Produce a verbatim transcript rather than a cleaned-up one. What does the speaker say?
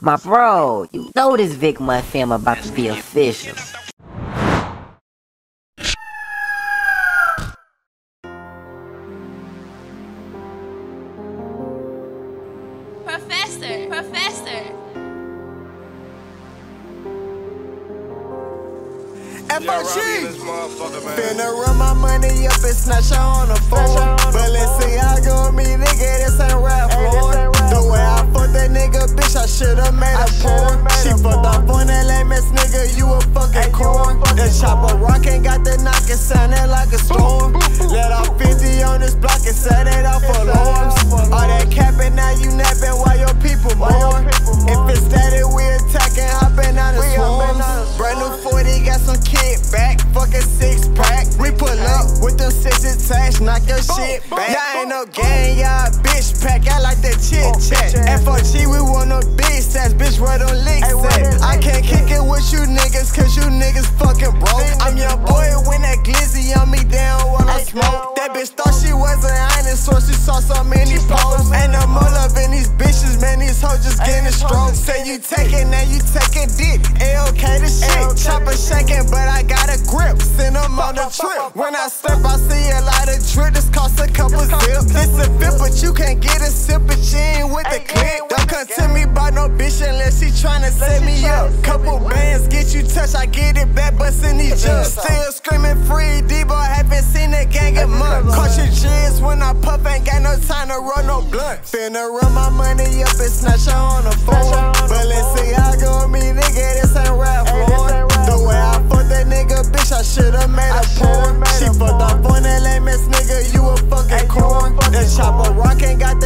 My bro, you know this Vic Mutt film about to be official. Professor, Professor. F O G! Finna run my money up and snatch her on the phone. Balenciaga on me, nigga, this ain't rap, Lord. The way I fucked that nigga, bitch, I should've made a porn. She fucked up on that lame ass nigga, you a fucking corn. That chopper rockin' got the knock, it soundin' like a storm. Let off fifty on this block and set it off alarms. All that capping, now you nappin' while your people mourn. If it's that it, we attackin', hoppin' out of swarms. Brand new forty, got some kick back, fuckin' six pack. We pull up with them six attached, knock your shit back. Y'all ain't no gang, y'all bitch pack, I like that chit chat. F O G, we want no big stats, bitch, where them licks at? I can't kick it with you niggas, cause you niggas fuckin' broke. I'm your boy, when that glizzy on me down while I smoke. That bitch thought she was an honest source, she saw so many posts. Ain't no more love in these bitches, man, these hoes just getting strong. Say you taking, now you taking dick, A O K the shit. Chopper shaking, but I got a grip, send them on the trip. When I slip, I see a lot of drip, this cost a couple zips. It's a fit, but you can't get a sip, but she ain't with the clip. Don't come to me by no bitch unless she tryna set me up. Couple bands get you touched, I get it back, bustin' these jumps. Still screaming free, D-boy, haven't seen that gang in months. Cartridges when I puff, ain't got no time to roll no blunt. Finna run my money up and snatch her on the phone. Balenciaga on me, nigga, this ain't rap, Lord. The way I fucked that nigga, bitch, I should've made a porn. She fucked up on that lame ass nigga, you a fucking corn. That chopper rock ain't got